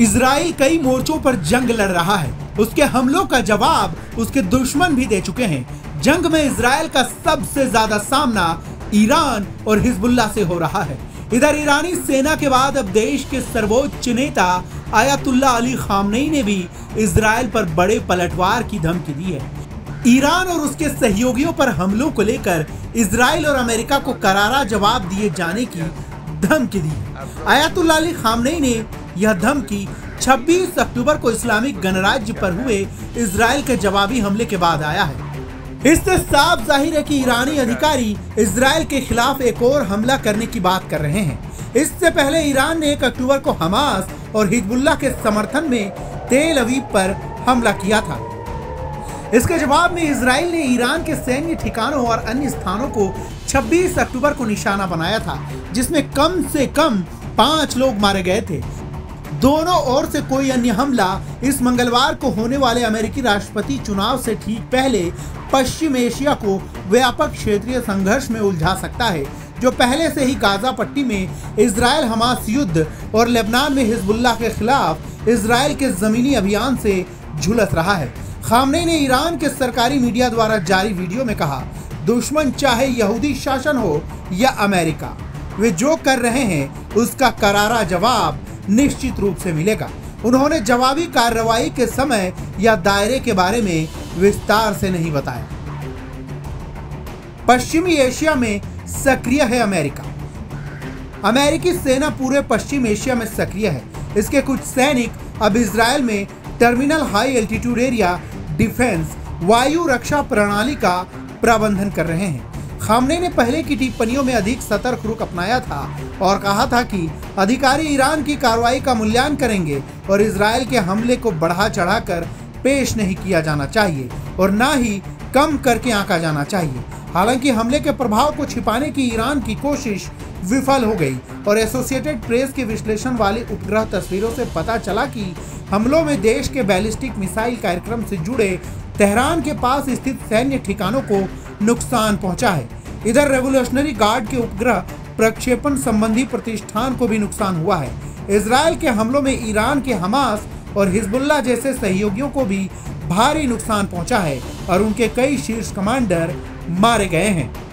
Israel कई मोर्चों पर जंग लड़ रहा है। उसके हमलों का जवाब उसके दुश्मन भी दे चुके हैं। जंग में इजराइल का सबसे ज्यादा सामना ईरान और हिजबुल्ला से हो रहा है। इधर ईरानी सेना के बाद अब देश के सर्वोच्च नेता आयातुल्लाह अली खामनेई ने भी इजराइल पर बड़े पलटवार की धमकी दी है। ईरान और उसके सहयोगियों पर हमलों को लेकर इजराइल और अमेरिका को करारा जवाब दिए जाने की धमकी दी। आयातुल्लाह अली खामनेई ने यह धमकी 26 अक्टूबर को इस्लामिक गणराज्य पर हुए इजराइल के जवाबी हमले के बाद आया है। इससे साफ जाहिर है कि ईरानी अधिकारी इजराइल के खिलाफ एक और हमला करने की बात कर रहे हैं। इससे पहले ईरान ने 1 अक्टूबर को हमास और हिजबुल्ला के समर्थन में तेल अवीव पर हमला किया था। इसके जवाब में इजराइल ने ईरान के सैन्य ठिकानों और अन्य स्थानों को 26 अक्टूबर को निशाना बनाया था, जिसमें कम से कम 5 लोग मारे गए थे। दोनों ओर से कोई अन्य हमला इस मंगलवार को होने वाले अमेरिकी राष्ट्रपति चुनाव से ठीक पहले पश्चिम एशिया को व्यापक क्षेत्रीय संघर्ष में उलझा सकता है, जो पहले से ही गाजा पट्टी में इजराइल हमास युद्ध और लेबनान में हिजबुल्ला के खिलाफ इजराइल के जमीनी अभियान से झुलस रहा है। खामनेई ने ईरान के सरकारी मीडिया द्वारा जारी वीडियो में कहा, दुश्मन चाहे यहूदी शासन हो या अमेरिका, वे जो कर रहे हैं उसका करारा जवाब निश्चित रूप से मिलेगा। उन्होंने जवाबी कार्रवाई के समय या दायरे के बारे में विस्तार से नहीं बताया। पश्चिमी एशिया में सक्रिय है अमेरिका। अमेरिकी सेना पूरे पश्चिम एशिया में सक्रिय है। इसके कुछ सैनिक अब इजराइल में terminal high altitude area defence वायु रक्षा प्रणाली का प्रबंधन कर रहे हैं। खामनेई ने पहले की टिप्पणियों में अधिक सतर्क रुख अपनाया था और कहा था कि अधिकारी ईरान की कार्रवाई का मूल्यांकन करेंगे और इजराइल के हमले को बढ़ा चढ़ाकर पेश नहीं किया जाना चाहिए और ना ही कम करके आंका जाना चाहिए। हालांकि हमले के प्रभाव को छिपाने की ईरान की कोशिश विफल हो गई और एसोसिएटेड प्रेस के विश्लेषण वाले उपग्रह तस्वीरों से पता चला कि हमलों में देश के बैलिस्टिक मिसाइल कार्यक्रम से जुड़े तेहरान के पास स्थित सैन्य ठिकानों को नुकसान पहुंचा है। इधर रेवोल्यूशनरी गार्ड के उपग्रह प्रक्षेपण संबंधी प्रतिष्ठान को भी नुकसान हुआ है। इजराइल के हमलों में ईरान के हमास और हिजबुल्ला जैसे सहयोगियों को भी भारी नुकसान पहुंचा है और उनके कई शीर्ष कमांडर मारे गए हैं।